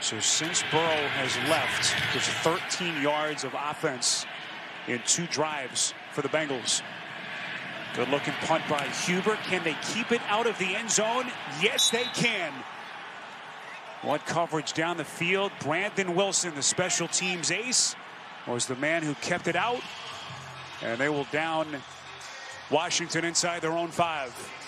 So since Burrow has left, there's 13 yards of offense in two drives for the Bengals. Good looking punt by Huber. Can they keep it out of the end zone? Yes, they can. What coverage down the field. Brandon Wilson, the special teams ace, was the man who kept it out. And they will down Washington inside their own 5.